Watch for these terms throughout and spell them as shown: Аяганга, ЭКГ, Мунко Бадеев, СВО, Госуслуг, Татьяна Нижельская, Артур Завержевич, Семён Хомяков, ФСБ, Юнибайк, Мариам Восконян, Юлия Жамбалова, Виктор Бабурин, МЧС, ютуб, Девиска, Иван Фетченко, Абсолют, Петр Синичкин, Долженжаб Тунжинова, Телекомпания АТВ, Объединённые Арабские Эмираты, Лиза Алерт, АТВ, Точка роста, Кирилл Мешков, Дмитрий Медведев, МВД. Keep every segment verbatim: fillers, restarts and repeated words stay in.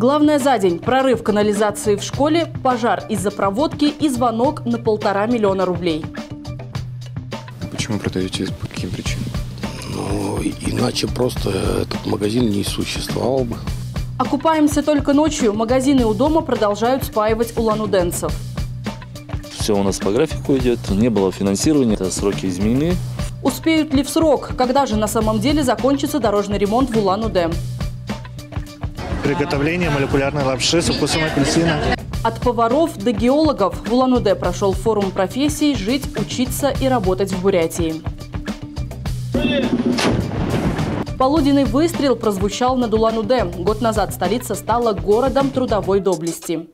Главное за день – прорыв канализации в школе, пожар из-за проводки и звонок на полтора миллиона рублей. Почему продаете? По каким причинам? Ну, иначе просто этот магазин не существовал бы. Окупаемся только ночью. Магазины у дома продолжают спаивать улан-удэнцев. Все у нас по графику идет. Не было финансирования. Сроки изменены. Успеют ли в срок? Когда же на самом деле закончится дорожный ремонт в Улан-Удэ? Приготовление молекулярной лапши с укусом апельсина. От поваров до геологов в Улан-Удэ прошел форум профессий «Жить, учиться и работать в Бурятии». Полуденный выстрел прозвучал над Улан-Удэ. Год назад столица стала городом трудовой доблести.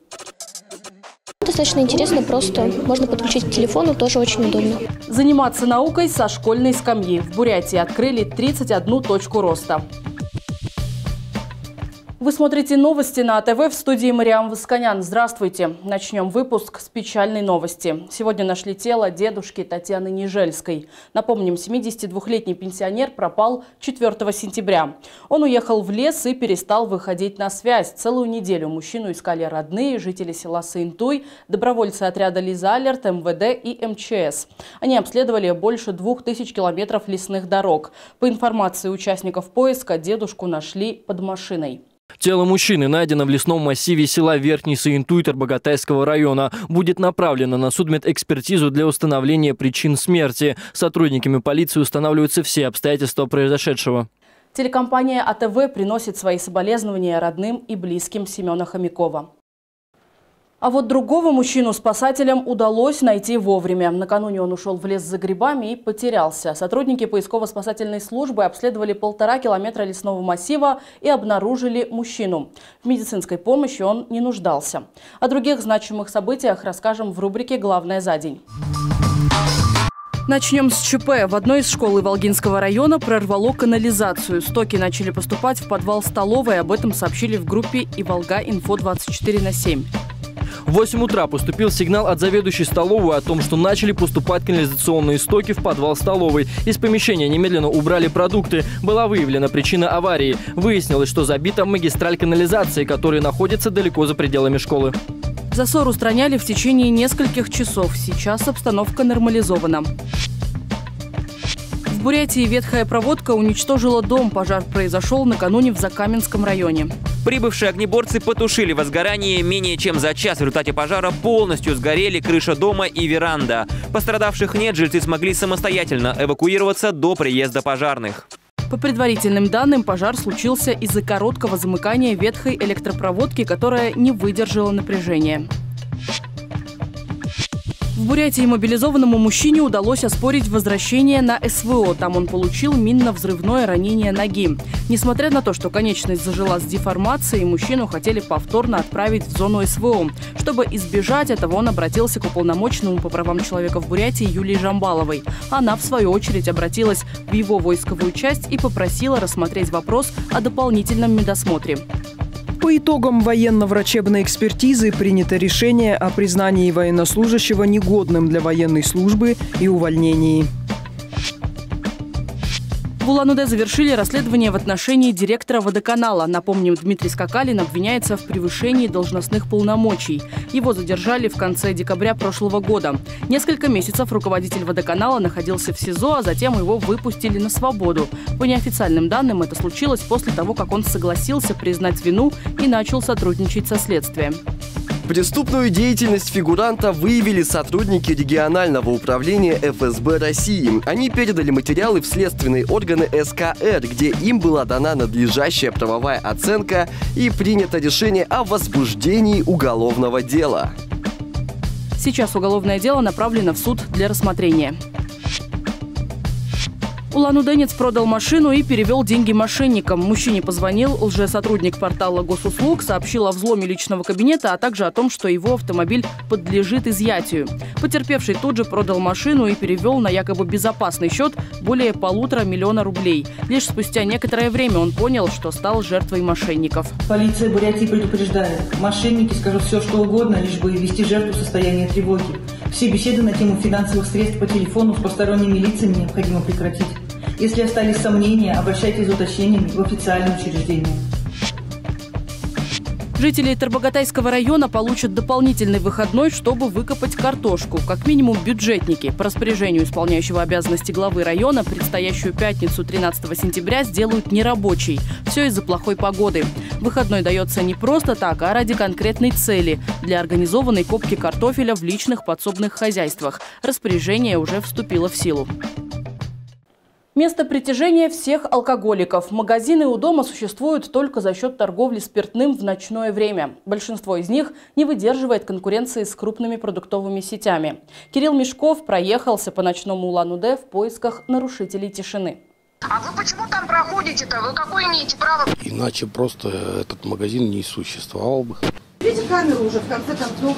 Достаточно интересно, просто можно подключить к телефону, тоже очень удобно. Заниматься наукой со школьной скамьи. В Бурятии открыли тридцать одну точку роста. Вы смотрите новости на АТВ, в студии Мариам Восконян. Здравствуйте. Начнем выпуск с печальной новости. Сегодня нашли тело дедушки Татьяны Нижельской. Напомним, семидесятидвухлетний пенсионер пропал четвёртого сентября. Он уехал в лес и перестал выходить на связь. Целую неделю мужчину искали родные, жители села Саинтуй, добровольцы отряда Лиза Алерт, МВД и МЧС. Они обследовали больше двух тысяч километров лесных дорог. По информации участников поиска, дедушку нашли под машиной. Тело мужчины найдено в лесном массиве села Верхний Саинтуй Тарбагатайского района. Будет направлено на судмедэкспертизу для установления причин смерти. Сотрудниками полиции устанавливаются все обстоятельства произошедшего. Телекомпания АТВ приносит свои соболезнования родным и близким Семёна Хомякова. А вот другого мужчину спасателям удалось найти вовремя. Накануне он ушел в лес за грибами и потерялся. Сотрудники поисково-спасательной службы обследовали полтора километра лесного массива и обнаружили мужчину. В медицинской помощи он не нуждался. О других значимых событиях расскажем в рубрике «Главное за день». Начнем с ЧП. В одной из школ Волгинского района прорвало канализацию. Стоки начали поступать в подвал столовой. Об этом сообщили в группе «Иволга-Инфо двадцать четыре на семь». В восемь утра поступил сигнал от заведующей столовой о том, что начали поступать канализационные стоки в подвал столовой. Из помещения немедленно убрали продукты. Была выявлена причина аварии. Выяснилось, что забита магистраль канализации, которая находится далеко за пределами школы. Засор устраняли в течение нескольких часов. Сейчас обстановка нормализована. В Бурятии ветхая проводка уничтожила дом. Пожар произошел накануне в Закаменском районе. Прибывшие огнеборцы потушили возгорание менее чем за час. В результате пожара полностью сгорели крыша дома и веранда. Пострадавших нет, жильцы смогли самостоятельно эвакуироваться до приезда пожарных. По предварительным данным, пожар случился из-за короткого замыкания ветхой электропроводки, которая не выдержала напряжения. В Бурятии мобилизованному мужчине удалось оспорить возвращение на СВО. Там он получил минно-взрывное ранение ноги. Несмотря на то, что конечность зажила с деформацией, мужчину хотели повторно отправить в зону СВО. Чтобы избежать этого, он обратился к уполномоченному по правам человека в Бурятии Юлии Жамбаловой. Она, в свою очередь, обратилась в его войсковую часть и попросила рассмотреть вопрос о дополнительном медосмотре. По итогам военно-врачебной экспертизы принято решение о признании военнослужащего негодным для военной службы и увольнении. В Улан-Удэ завершили расследование в отношении директора водоканала. Напомним, Дмитрий Скакалин обвиняется в превышении должностных полномочий. Его задержали в конце декабря прошлого года. Несколько месяцев руководитель водоканала находился в СИЗО, а затем его выпустили на свободу. По неофициальным данным, это случилось после того, как он согласился признать вину и начал сотрудничать со следствием. Преступную деятельность фигуранта выявили сотрудники регионального управления ФСБ России. Они передали материалы в следственные органы СКР, где им была дана надлежащая правовая оценка и принято решение о возбуждении уголовного дела. Сейчас уголовное дело направлено в суд для рассмотрения. Улан-удэнец продал машину и перевел деньги мошенникам. Мужчине позвонил лжесотрудник портала Госуслуг, сообщил о взломе личного кабинета, а также о том, что его автомобиль подлежит изъятию. Потерпевший тут же продал машину и перевел на якобы безопасный счет более полутора миллиона рублей. Лишь спустя некоторое время он понял, что стал жертвой мошенников. Полиция Бурятии предупреждает. Мошенники скажут все, что угодно, лишь бы ввести жертву в состояние тревоги. Все беседы на тему финансовых средств по телефону с посторонними лицами необходимо прекратить. Если остались сомнения, обращайтесь за уточнениями в официальные учреждения. Жители Тарбагатайского района получат дополнительный выходной, чтобы выкопать картошку. Как минимум бюджетники. По распоряжению исполняющего обязанности главы района предстоящую пятницу тринадцатого сентября сделают нерабочий. Все из-за плохой погоды. Выходной дается не просто так, а ради конкретной цели – для организованной копки картофеля в личных подсобных хозяйствах. Распоряжение уже вступило в силу. Место притяжения всех алкоголиков. Магазины у дома существуют только за счет торговли спиртным в ночное время. Большинство из них не выдерживает конкуренции с крупными продуктовыми сетями. Кирилл Мешков проехался по ночному Улан-Удэ в поисках нарушителей тишины. А вы почему там проходите-то? Вы какое имеете право? Иначе просто этот магазин не существовал бы. Видите, камеру уже в конце концов.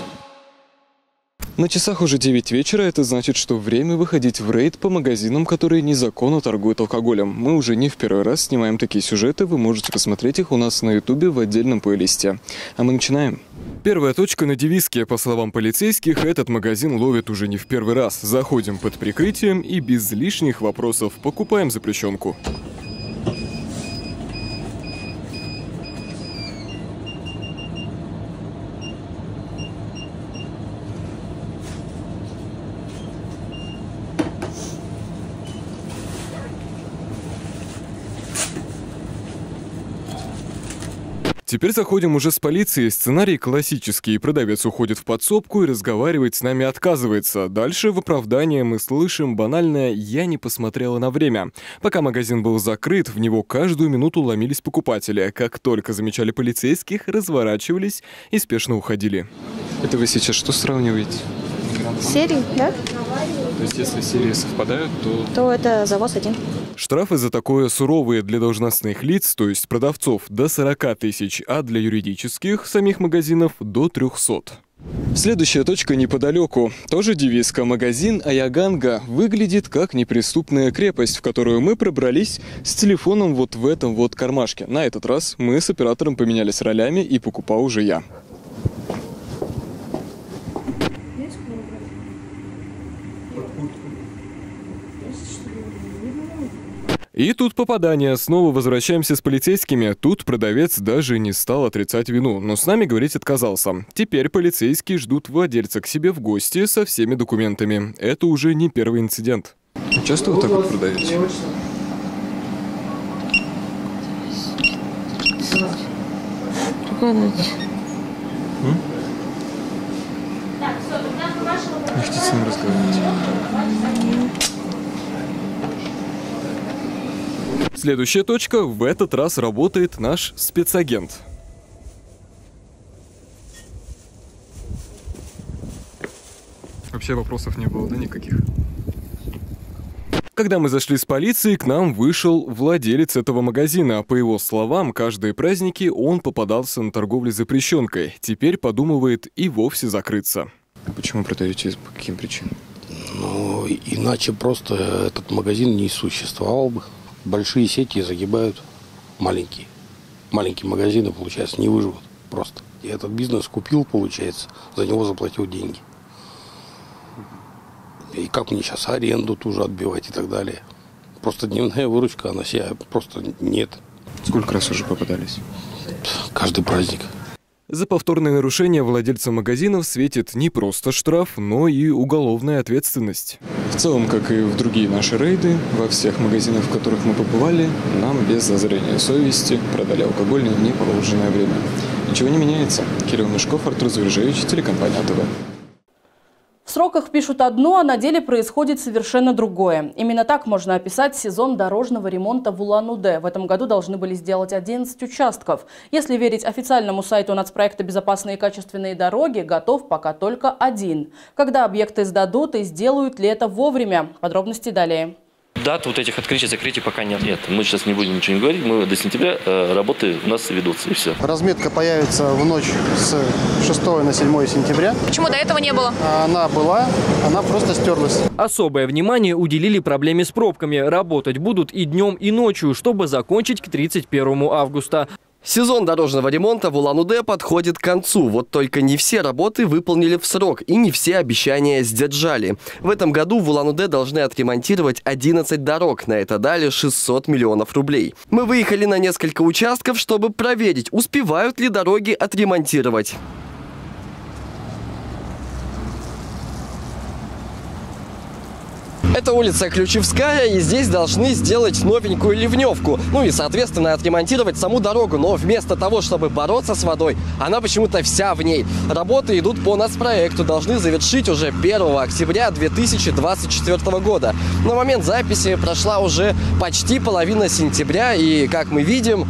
На часах уже девять вечера, это значит, что время выходить в рейд по магазинам, которые незаконно торгуют алкоголем. Мы уже не в первый раз снимаем такие сюжеты, вы можете посмотреть их у нас на ютубе в отдельном плейлисте. А мы начинаем. Первая точка на Девиске. По словам полицейских, этот магазин ловит уже не в первый раз. Заходим под прикрытием и без лишних вопросов покупаем запрещенку. Теперь заходим уже с полицией. Сценарий классический. Продавец уходит в подсобку и разговаривать с нами отказывается. Дальше в оправдании мы слышим банальное «я не посмотрела на время». Пока магазин был закрыт, в него каждую минуту ломились покупатели. Как только замечали полицейских, разворачивались и спешно уходили. Это вы сейчас что сравниваете? Серии, да? То есть если серии совпадают, то... То это завоз один. Штрафы за такое суровые для должностных лиц, то есть продавцов, до сорока тысяч, а для юридических самих магазинов до трёхсот. Следующая точка неподалеку. Тоже Девиска. Магазин Аяганга выглядит как неприступная крепость, в которую мы пробрались с телефоном вот в этом вот кармашке. На этот раз мы с оператором поменялись ролями и покупал уже я. И тут попадание. Снова возвращаемся с полицейскими. Тут продавец даже не стал отрицать вину, но с нами говорить отказался. Теперь полицейские ждут владельца к себе в гости со всеми документами. Это уже не первый инцидент. Часто вот так вот продаете? Не хотите с ним разговаривать? Следующая точка. В этот раз работает наш спецагент. Вообще вопросов не было, да, никаких? Когда мы зашли с полиции, к нам вышел владелец этого магазина. По его словам, каждые праздники он попадался на торговле запрещенкой. Теперь подумывает и вовсе закрыться. Почему продаете? По каким причинам? Ну, иначе просто этот магазин не существовал бы. Большие сети загибают маленькие. Маленькие магазины, получается, не выживут просто. И этот бизнес купил, получается, за него заплатил деньги. И как мне сейчас аренду тоже отбивать и так далее? Просто дневная выручка, она себя просто нет. Сколько раз уже попадались? Каждый праздник. За повторное нарушение владельца магазинов светит не просто штраф, но и уголовная ответственность. В целом, как и в другие наши рейды, во всех магазинах, в которых мы побывали, нам без зазрения совести продали алкоголь в неположенное время. Ничего не меняется. Кирилл Мешков, Артур Завержевич, телекомпания АТВ. В сроках пишут одно, а на деле происходит совершенно другое. Именно так можно описать сезон дорожного ремонта в Улан-Удэ. В этом году должны были сделать одиннадцать участков. Если верить официальному сайту нацпроекта «Безопасные и качественные дороги», готов пока только один. Когда объекты сдадут и сделают ли это вовремя? Подробности далее. Дат вот этих открытий, закрытий пока нет. Нет, мы сейчас не будем ничего не говорить. Мы до сентября э, работы у нас ведутся, и все. Разметка появится в ночь с шестого на седьмое сентября. Почему до этого не было? Она была, она просто стерлась. Особое внимание уделили проблеме с пробками. Работать будут и днем, и ночью, чтобы закончить к тридцать первому августа. Сезон дорожного ремонта в Улан-Удэ подходит к концу. Вот только не все работы выполнили в срок и не все обещания сдержали. В этом году в Улан-Удэ должны отремонтировать одиннадцать дорог. На это дали шестьсот миллионов рублей. Мы выехали на несколько участков, чтобы проверить, успевают ли дороги отремонтировать. Это улица Ключевская, и здесь должны сделать новенькую ливневку. Ну и, соответственно, отремонтировать саму дорогу. Но вместо того, чтобы бороться с водой, она почему-то вся в ней. Работы идут по нацпроекту, должны завершить уже первого октября две тысячи двадцать четвёртого года. На момент записи прошла уже почти половина сентября, и, как мы видим,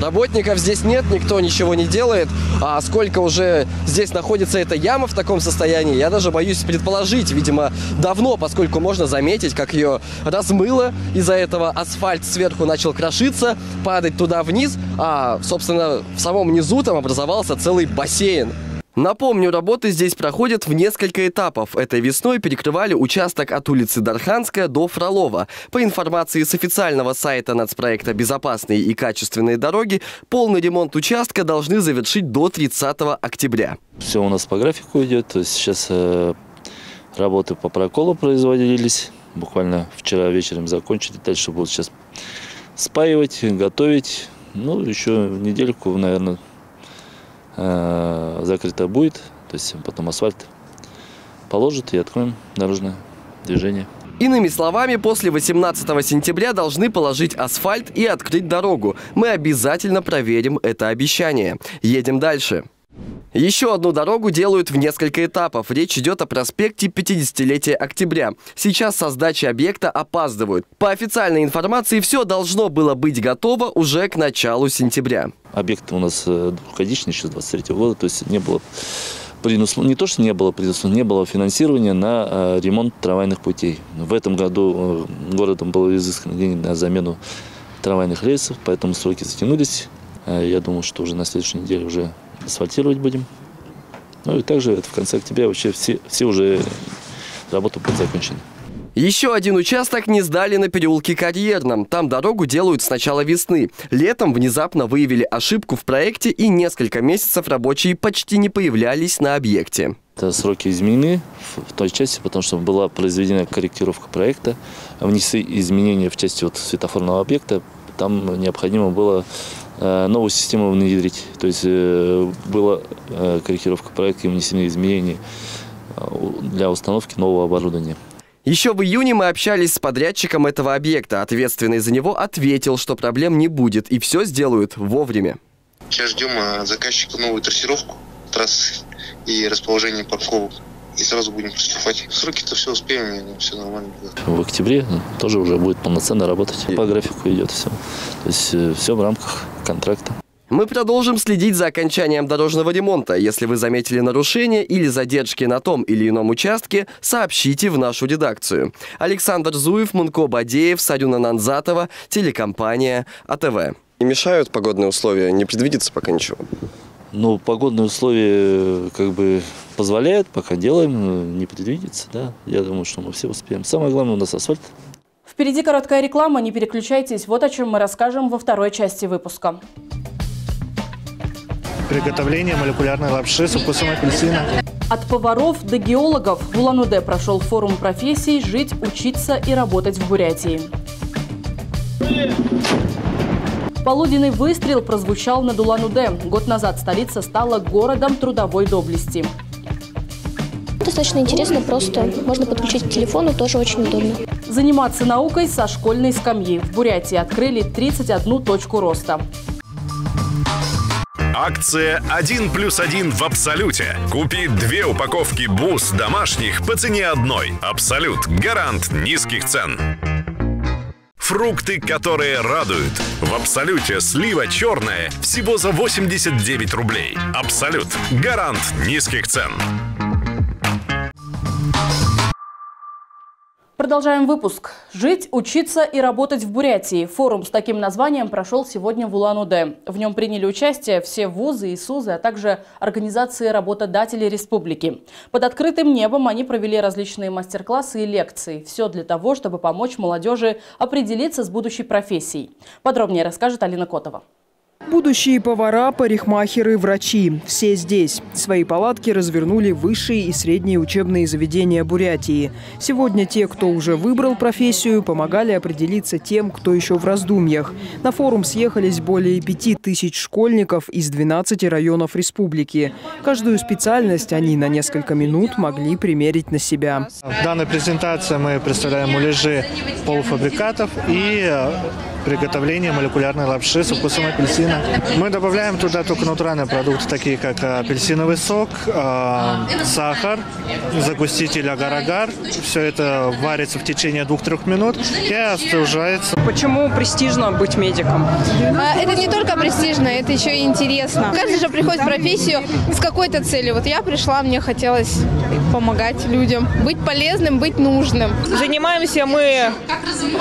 работников здесь нет, никто ничего не делает. А сколько уже здесь находится эта яма в таком состоянии, я даже боюсь предположить. Видимо, давно, поскольку можно заметить, как ее размыло. Из-за этого асфальт сверху начал крошиться, падать туда вниз. А, собственно, в самом низу там образовался целый бассейн. Напомню, работы здесь проходят в несколько этапов. Этой весной перекрывали участок от улицы Дарханская до Фролова. По информации с официального сайта нацпроекта «Безопасные и качественные дороги», полный ремонт участка должны завершить до тридцатого октября. Все у нас по графику идет. То есть сейчас работы по проколу производились. Буквально вчера вечером закончили. Дальше будут сейчас спаивать, готовить. Ну, еще недельку, наверное, закрыто будет, то есть потом асфальт положат и откроем дорожное движение. Иными словами, после восемнадцатого сентября должны положить асфальт и открыть дорогу. Мы обязательно проверим это обещание. Едем дальше. Еще одну дорогу делают в несколько этапов. Речь идет о проспекте пятидесятилетия октября. Сейчас со сдачи объекта опаздывают. По официальной информации, все должно было быть готово уже к началу сентября. Объект у нас двухгодичный, еще с двадцать третьего года. То есть не было предусмотрено, не то что не было предусмотрено, не было финансирования на ремонт трамвайных путей. В этом году городом было изыскано деньги на замену трамвайных рельсов, поэтому сроки затянулись. Я думаю, что уже на следующей неделе уже асфальтировать будем. Ну и также в конце октября вообще все, все уже работы будут закончены. Еще один участок не сдали на переулке Карьерном. Там дорогу делают с начала весны. Летом внезапно выявили ошибку в проекте, и несколько месяцев рабочие почти не появлялись на объекте. Сроки изменены в той части, потому что была произведена корректировка проекта. Внесли изменения в части вот светофорного объекта. Там необходимо было новую систему внедрить. То есть была корректировка проекта и внесены изменения для установки нового оборудования. Еще в июне мы общались с подрядчиком этого объекта. Ответственный за него ответил, что проблем не будет и все сделают вовремя. Сейчас ждем заказчика новую трассировку трассы и расположение парковок. И сразу будем приступать. Сроки-то все успеем, все нормально будет. В октябре тоже уже будет полноценно работать. По графику идет все. То есть все в рамках контракта. Мы продолжим следить за окончанием дорожного ремонта. Если вы заметили нарушения или задержки на том или ином участке, сообщите в нашу редакцию. Александр Зуев, Мунко Бадеев, Садюна Нанзатова, телекомпания А Тэ Вэ. Не мешают погодные условия? Не предвидится пока ничего? Ну, погодные условия как бы позволяют, пока делаем, не предвидится, да. Я думаю, что мы все успеем. Самое главное у нас асфальт. Впереди короткая реклама, не переключайтесь. Вот о чем мы расскажем во второй части выпуска. Приготовление молекулярной лапши со вкусом апельсина. От поваров до геологов в Улан-Удэ прошел форум профессий «Жить, учиться и работать в Бурятии». Полуденный выстрел прозвучал над Улан-Удэ. Год назад столица стала городом трудовой доблести. Достаточно интересно, просто можно подключить к телефону, тоже очень удобно. Заниматься наукой со школьной скамьи. В Бурятии открыли тридцать одну точку роста. Акция один плюс один в Абсолюте. Купи две упаковки бус домашних по цене одной. Абсолют. Гарант низких цен. Фрукты, которые радуют. В Абсолюте слива черная всего за восемьдесят девять рублей. Абсолют. Гарант низких цен. Продолжаем выпуск. Жить, учиться и работать в Бурятии. Форум с таким названием прошел сегодня в Улан-Удэ. В нем приняли участие все вузы и СУЗы, а также организации работодателей республики. Под открытым небом они провели различные мастер-классы и лекции. Все для того, чтобы помочь молодежи определиться с будущей профессией. Подробнее расскажет Алина Котова. Будущие повара, парикмахеры, врачи – все здесь. Свои палатки развернули высшие и средние учебные заведения Бурятии. Сегодня те, кто уже выбрал профессию, помогали определиться тем, кто еще в раздумьях. На форум съехались более пяти тысяч школьников из двенадцати районов республики. Каждую специальность они на несколько минут могли примерить на себя. В данной презентации мы представляем муляжи полуфабрикатов и приготовление молекулярной лапши со вкусом апельсина. Мы добавляем туда только натуральные продукты, такие как апельсиновый сок, сахар, загуститель агар-агар. Все это варится в течение двух-трех минут и остужается. Почему престижно быть медиком? Это не только престижно, это еще и интересно. Каждый же приходит в профессию с какой-то целью. Вот я пришла, мне хотелось помогать людям, быть полезным, быть нужным. Занимаемся мы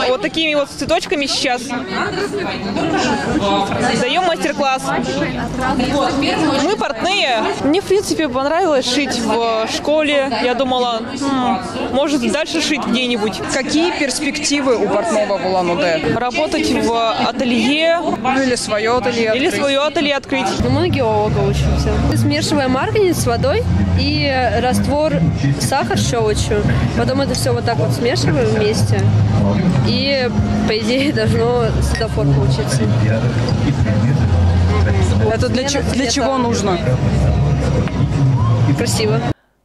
вот такими вот цветочками сейчас. Даем мастер-класс. Мы портные. Мне, в принципе, понравилось шить в школе. Я думала, может, дальше шить где-нибудь. Какие перспективы у портного в Улан-Удэ? Работать в ателье. Ну, или свое ателье. Или свое ателье открыть. Мы на геолога учимся. Смешиваем марганец с водой и раствор сахар с щелочью. Потом это все вот так вот смешиваем вместе. И, по идее, должно светофор получиться. Это для, для чего нужно? Красиво.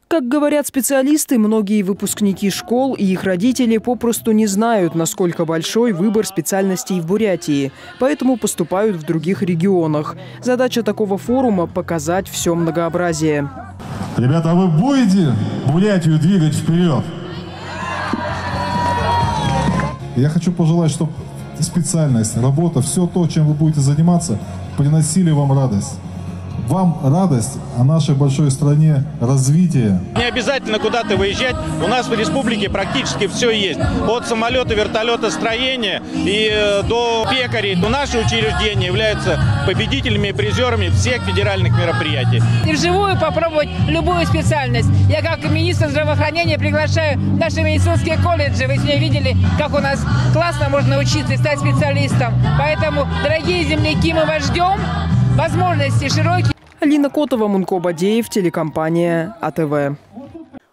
Как говорят специалисты, многие выпускники школ и их родители попросту не знают, насколько большой выбор специальностей в Бурятии, поэтому поступают в других регионах. Задача такого форума – показать все многообразие. Ребята, а вы будете Бурятию двигать вперед? Я хочу пожелать, чтобы специальность, работа, все то, чем вы будете заниматься, приносили вам радость. Вам радость о нашей большой стране, развитие. Не обязательно куда-то выезжать. У нас в республике практически все есть. От самолета, вертолета, строения и до пекарей. То наши учреждения являются победителями и призерами всех федеральных мероприятий. И вживую попробовать любую специальность. Я как министр здравоохранения приглашаю наши медицинские колледжи. Вы сегодня видели, как у нас классно можно учиться и стать специалистом. Поэтому, дорогие земляки, мы вас ждем. Возможности широкие. Алина Котова, Мунко Бадеев, телекомпания АТВ.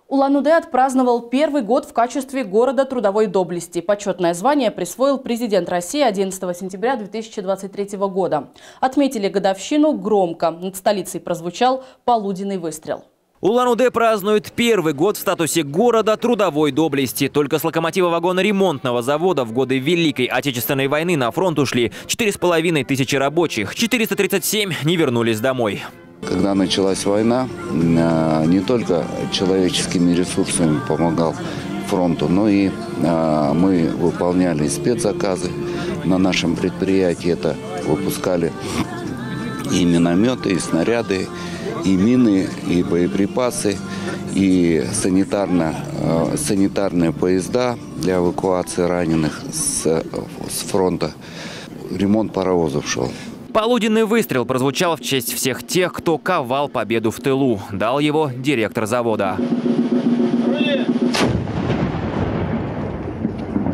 Улан-Удэ отпраздновал первый год в качестве города трудовой доблести. Почетное звание присвоил президент России одиннадцатого сентября две тысячи двадцать третьего года. Отметили годовщину громко. Над столицей прозвучал полуденный выстрел. Улан-Удэ празднует первый год в статусе города трудовой доблести. Только с локомотива вагоноремонтного завода в годы Великой Отечественной войны на фронт ушли четыре с половиной тысячи рабочих. четыреста тридцать семь не вернулись домой. Когда началась война, не только человеческими ресурсами помогал фронту, но и мы выполняли спецзаказы на нашем предприятии. Это выпускали и минометы, и снаряды, и мины, и боеприпасы, и санитарно, э, санитарные поезда для эвакуации раненых с, с фронта. Ремонт паровозов шел. Полуденный выстрел прозвучал в честь всех тех, кто ковал победу в тылу. Дал его директор завода.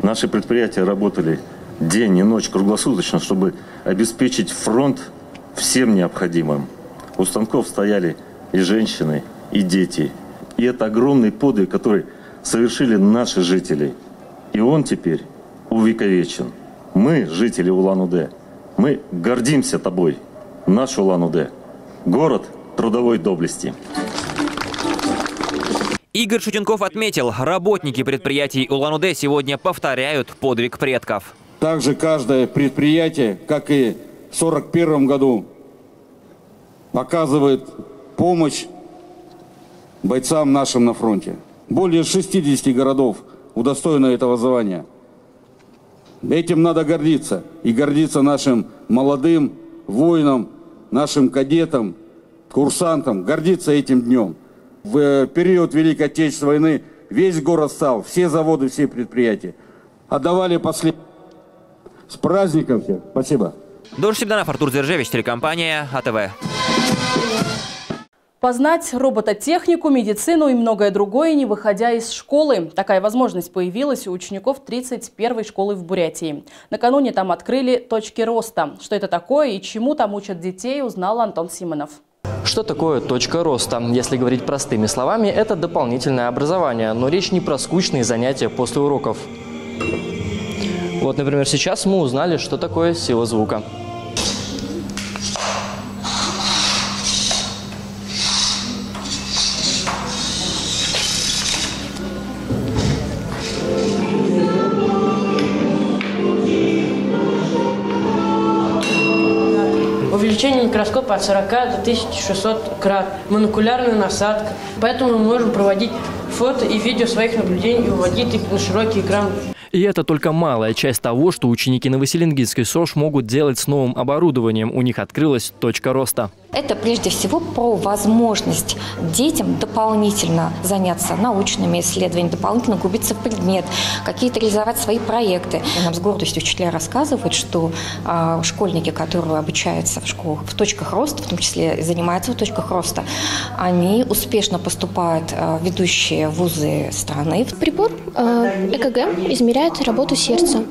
Наши предприятия работали день и ночь круглосуточно, чтобы обеспечить фронт всем необходимым. У станков стояли и женщины, и дети. И это огромный подвиг, который совершили наши жители. И он теперь увековечен. Мы, жители Улан-Удэ, мы гордимся тобой, наш Улан-Удэ. Город трудовой доблести. Игорь Шутенков отметил, работники предприятий Улан-Удэ сегодня повторяют подвиг предков. Также каждое предприятие, как и в сорок первом году, показывает помощь бойцам нашим на фронте. Более шестидесяти городов удостоено этого звания. Этим надо гордиться. И гордиться нашим молодым воинам, нашим кадетам, курсантам. Гордиться этим днем. В период Великой Отечественной войны весь город стал, все заводы, все предприятия. Отдавали последние. С праздником всех. Спасибо. Долженжаб, Артур Завержевич, телекомпания АТВ. Познать робототехнику, медицину и многое другое, не выходя из школы. Такая возможность появилась у учеников тридцать первой школы в Бурятии. Накануне там открыли точки роста. Что это такое и чему там учат детей, узнал Антон Симонов. Что такое точка роста? Если говорить простыми словами, это дополнительное образование, но речь не про скучные занятия после уроков. Вот, например, сейчас мы узнали, что такое сила звука. Увеличение микроскопа от сорока до тысячи шестисот крат, монокулярная насадка. Поэтому мы можем проводить фото и видео своих наблюдений и выводить их на широкий экран. И это только малая часть того, что ученики Новоселенгинской СОЖ могут делать с новым оборудованием. У них открылась точка роста. Это прежде всего про возможность детям дополнительно заняться научными исследованиями, дополнительно углубиться в предмет, какие-то реализовать свои проекты. Нам с гордостью учителя рассказывают, что э, школьники, которые обучаются в школах в точках роста, в том числе занимаются в точках роста, они успешно поступают э, в ведущие вузы страны. Прибор э, ЭКГ измеряет работу сердца.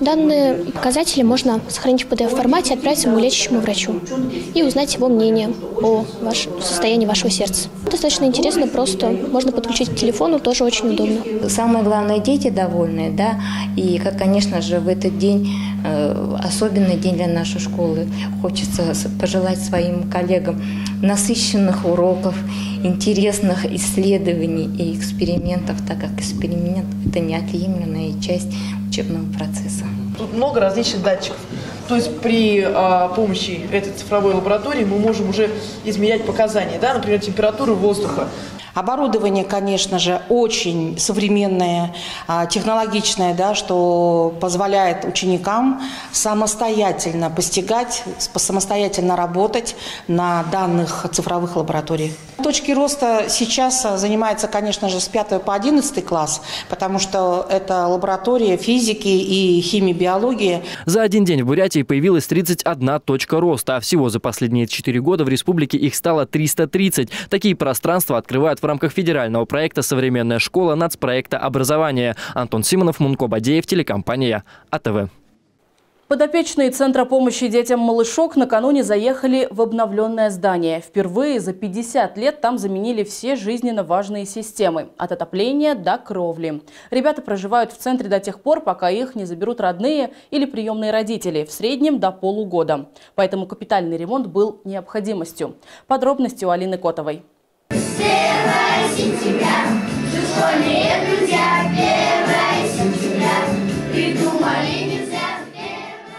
Данные показатели можно сохранить в пи ди эф-формате, отправить самолечащему врачу и узнать его мнение о ваш, состоянии вашего сердца. Достаточно интересно, просто можно подключить к телефону, тоже очень удобно. Самое главное, дети довольны, да, и, как, конечно же, в этот день, э, особенный день для нашей школы, хочется пожелать своим коллегам насыщенных уроков, интересных исследований и экспериментов, так как эксперимент – это неотъемлемая часть учебного процесса. Тут много различных датчиков. То есть при а, помощи этой цифровой лаборатории мы можем уже измерять показания, да, например, температуру воздуха. Оборудование, конечно же, очень современное, технологичное, да, что позволяет ученикам самостоятельно постигать, самостоятельно работать на данных цифровых лабораториях. Точки роста сейчас занимаются, конечно же, с пятого по одиннадцатый класс, потому что это лаборатория физики и химии, биологии. За один день в Бурятии появилась тридцать одна точка роста, а всего за последние четыре года в республике их стало триста тридцать. Такие пространства открывают в рамках федерального проекта «Современная школа» нацпроекта образования. Антон Симонов, Мунко Бадеев, телекомпания АТВ. Подопечные Центра помощи детям «Малышок» накануне заехали в обновленное здание. Впервые за пятьдесят лет там заменили все жизненно важные системы – от отопления до кровли. Ребята проживают в центре до тех пор, пока их не заберут родные или приемные родители, в среднем до полугода. Поэтому капитальный ремонт был необходимостью. Подробности у Алины Котовой. первое сентября, школьные друзья, первое сентября, придумали нельзя.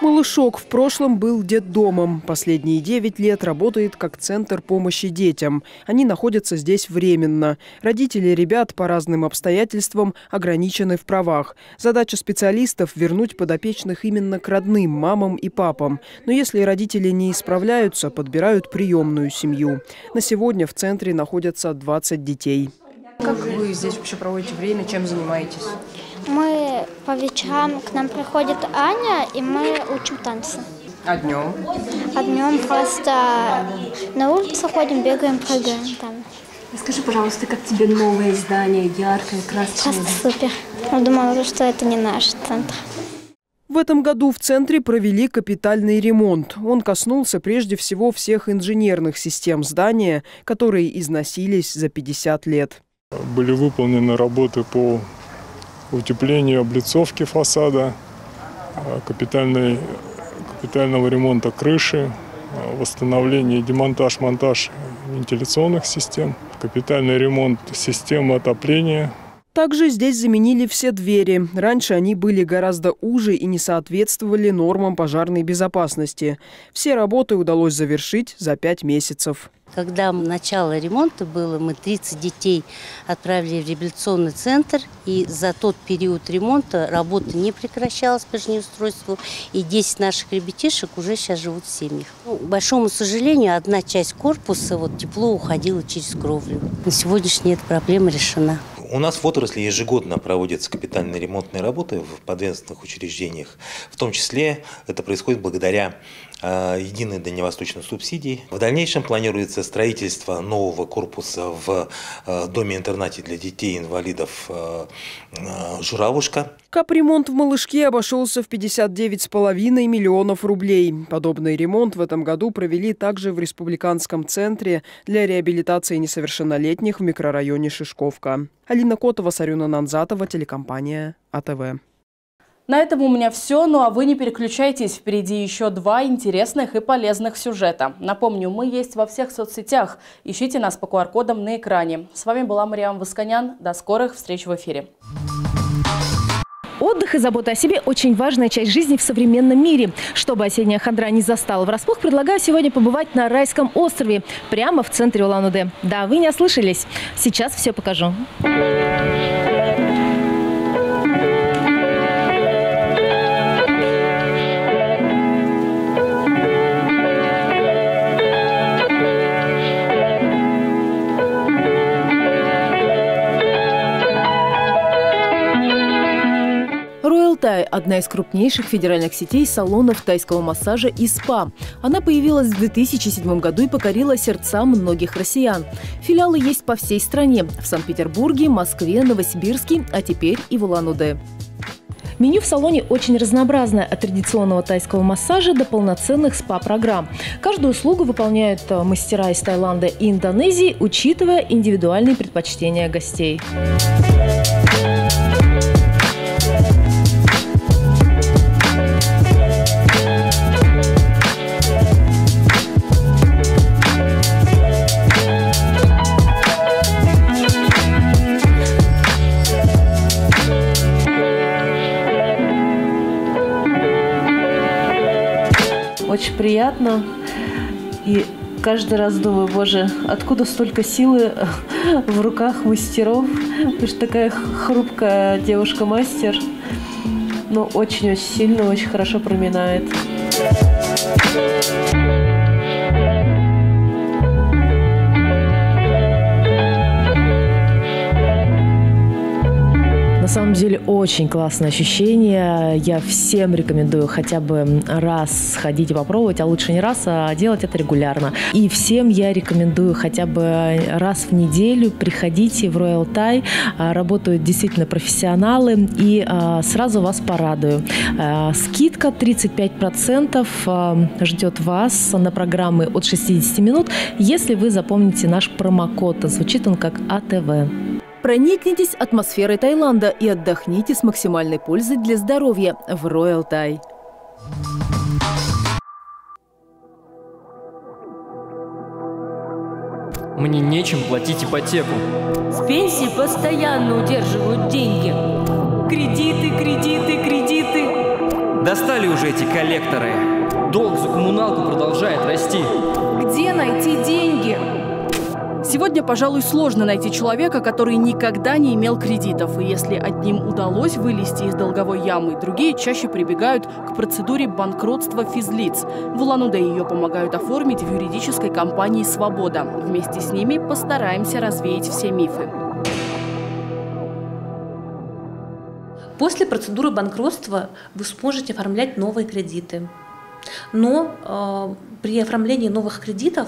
«Малышок» в прошлом был детдомом. Последние девять лет работает как центр помощи детям. Они находятся здесь временно. Родители ребят по разным обстоятельствам ограничены в правах. Задача специалистов – вернуть подопечных именно к родным, мамам и папам. Но если родители не исправляются, подбирают приемную семью. На сегодня в центре находятся двадцать детей. Как вы здесь вообще проводите время, чем занимаетесь? Мы по вечерам, к нам приходит Аня, и мы учим танцы. А днем? А днем просто на улицу ходим, бегаем, прыгаем там. Скажи, пожалуйста, как тебе новое здание, яркое, красочное? Просто супер. Я думала, что это не наш центр. В этом году в центре провели капитальный ремонт. Он коснулся прежде всего всех инженерных систем здания, которые износились за пятьдесят лет. Были выполнены работы по утеплению облицовки фасада, капитальный, капитального ремонта крыши, восстановление и демонтаж-монтаж вентиляционных систем, капитальный ремонт системы отопления. Также здесь заменили все двери. Раньше они были гораздо уже и не соответствовали нормам пожарной безопасности. Все работы удалось завершить за пять месяцев. Когда начало ремонта было, мы тридцать детей отправили в реабилитационный центр. И за тот период ремонта работа не прекращалась по жизнеустройству. И десять наших ребятишек уже сейчас живут в семьях. Ну, к большому сожалению, одна часть корпуса, вот, тепло уходила через кровлю. На сегодняшний день эта проблема решена. У нас в отрасли ежегодно проводятся капитальные ремонтные работы в подведомственных учреждениях. В том числе это происходит благодаря единой дальневосточной субсидии. В дальнейшем планируется строительство нового корпуса в доме-интернате для детей-инвалидов «Журавушка». Капремонт в Малышке обошелся в пятьдесят девять с половиной миллионов рублей. Подобный ремонт в этом году провели также в Республиканском центре для реабилитации несовершеннолетних в микрорайоне Шишковка. Алина Котова, Сарина Нанзатова, телекомпания А Т В. На этом у меня все, ну а вы не переключайтесь, впереди еще два интересных и полезных сюжета. Напомню, мы есть во всех соцсетях, ищите нас по ку ар кодам на экране. С вами была Мариам Восконян, до скорых встреч в эфире. Отдых и забота о себе – очень важная часть жизни в современном мире. Чтобы осенняя хандра не застала врасплох, предлагаю сегодня побывать на райском острове, прямо в центре Улан-Удэ. Да, вы не ослышались. Сейчас все покажу. Royal Thai – одна из крупнейших федеральных сетей салонов тайского массажа и спа. Она появилась в две тысячи седьмом году и покорила сердца многих россиян. Филиалы есть по всей стране – в Санкт-Петербурге, Москве, Новосибирске, а теперь и в Улан-Удэ. Меню в салоне очень разнообразное – от традиционного тайского массажа до полноценных спа-программ. Каждую услугу выполняют мастера из Таиланда и Индонезии, учитывая индивидуальные предпочтения гостей. Очень приятно. И каждый раз думаю, боже, откуда столько силы в руках мастеров? Потому что такая хрупкая девушка-мастер. Но очень-очень сильно, очень хорошо проминает. На самом деле очень классное ощущение. Я всем рекомендую хотя бы раз сходить и попробовать, а лучше не раз, а делать это регулярно. И всем я рекомендую хотя бы раз в неделю приходите в Royal Thai. Работают действительно профессионалы и сразу вас порадую. Скидка тридцать пять процентов ждет вас на программы от шестидесяти минут, если вы запомните наш промокод. Звучит он как А Т В. Проникнитесь атмосферой Таиланда и отдохните с максимальной пользой для здоровья в Royal Thai. Мне нечем платить ипотеку. С пенсии постоянно удерживают деньги. Кредиты, кредиты, кредиты. Достали уже эти коллекторы. Долг за коммуналку продолжает расти. Где найти деньги? Сегодня, пожалуй, сложно найти человека, который никогда не имел кредитов. И если одним удалось вылезти из долговой ямы, другие чаще прибегают к процедуре банкротства физлиц. В Улан-Удэ ее помогают оформить в юридической компании «Свобода». Вместе с ними постараемся развеять все мифы. После процедуры банкротства вы сможете оформлять новые кредиты. Но э, при оформлении новых кредитов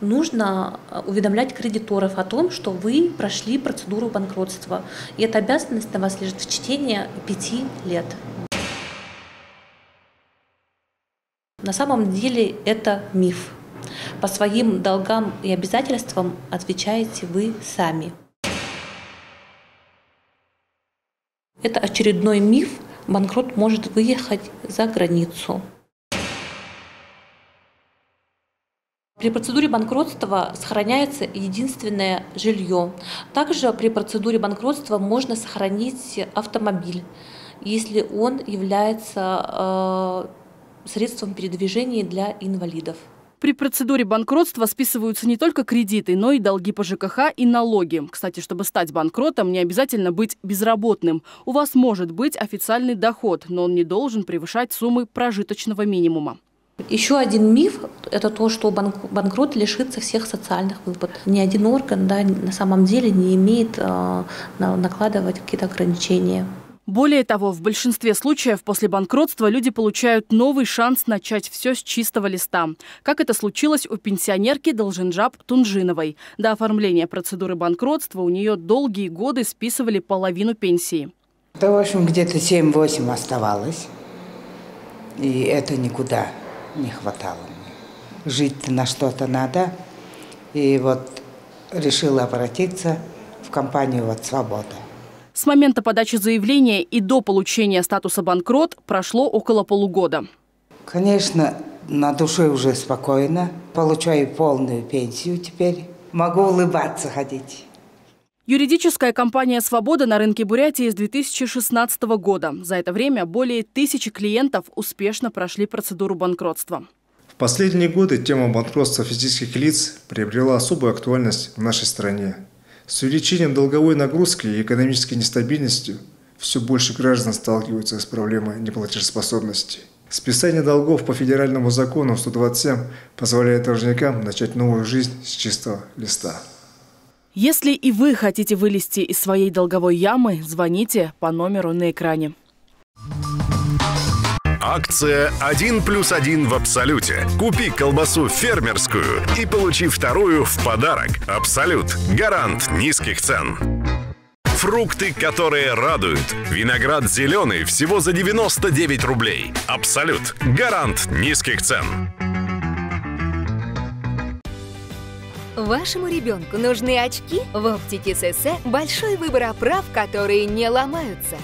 нужно уведомлять кредиторов о том, что вы прошли процедуру банкротства. И эта обязанность на вас лежит в течение пяти лет. На самом деле это миф. По своим долгам и обязательствам отвечаете вы сами. Это очередной миф. Банкрот может выехать за границу. При процедуре банкротства сохраняется единственное жилье. Также при процедуре банкротства можно сохранить автомобиль, если он является э, средством передвижения для инвалидов. При процедуре банкротства списываются не только кредиты, но и долги по Ж К Х и налоги. Кстати, чтобы стать банкротом, не обязательно быть безработным. У вас может быть официальный доход, но он не должен превышать суммы прожиточного минимума. Еще один миф – это то, что банкрот лишится всех социальных выплат. Ни один орган, да, на самом деле не имеет э, накладывать какие-то ограничения. Более того, в большинстве случаев после банкротства люди получают новый шанс начать все с чистого листа. Как это случилось у пенсионерки Долженжаб Тунжиновой. До оформления процедуры банкротства у нее долгие годы списывали половину пенсии. Да, в общем, где-то семь-восемь оставалось. И это никуда не хватало мне. Жить на что-то надо. И вот решила обратиться в компанию вот «Свобода». С момента подачи заявления и до получения статуса банкрот прошло около полугода. Конечно, на душе уже спокойно. Получаю полную пенсию теперь. Могу улыбаться, ходить. Юридическая компания «Свобода» на рынке Бурятии с две тысячи шестнадцатого года. За это время более тысячи клиентов успешно прошли процедуру банкротства. В последние годы тема банкротства физических лиц приобрела особую актуальность в нашей стране. С увеличением долговой нагрузки и экономической нестабильностью все больше граждан сталкиваются с проблемой неплатежеспособности. Списание долгов по федеральному закону сто двадцать семь позволяет должникам начать новую жизнь с чистого листа. Если и вы хотите вылезти из своей долговой ямы, звоните по номеру на экране. Акция «один плюс один» в Абсолюте. Купи колбасу фермерскую и получи вторую в подарок. Абсолют – гарант низких цен. Фрукты, которые радуют. Виноград зеленый всего за девяносто девять рублей. Абсолют – гарант низких цен. Вашему ребенку нужны очки? В «Оптике ССЭ» большой выбор оправ, которые не ломаются.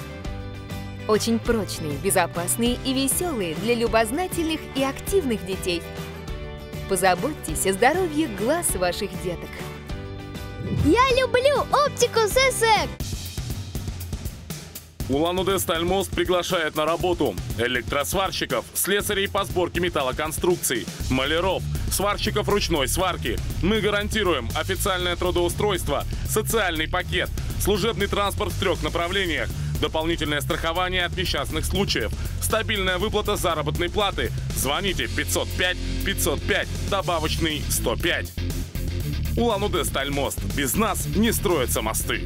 Очень прочные, безопасные и веселые для любознательных и активных детей. Позаботьтесь о здоровье глаз ваших деток. Я люблю «Оптику ССЭ». Улан-Удэ «Стальмост» приглашает на работу электросварщиков, слесарей по сборке металлоконструкций, маляров, сварщиков ручной сварки. Мы гарантируем официальное трудоустройство, социальный пакет, служебный транспорт в трех направлениях, дополнительное страхование от несчастных случаев, стабильная выплата заработной платы. Звоните пятьсот пять пятьсот пять, добавочный сто пять. Улан-Удэ «Стальмост». Без нас не строятся мосты.